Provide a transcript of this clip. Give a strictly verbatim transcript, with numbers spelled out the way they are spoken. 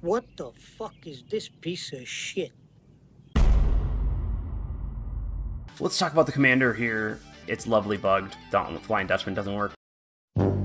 What the fuck is this piece of shit? Let's talk about the commander here. It's lovely bugged. The Flying Dutchman doesn't work.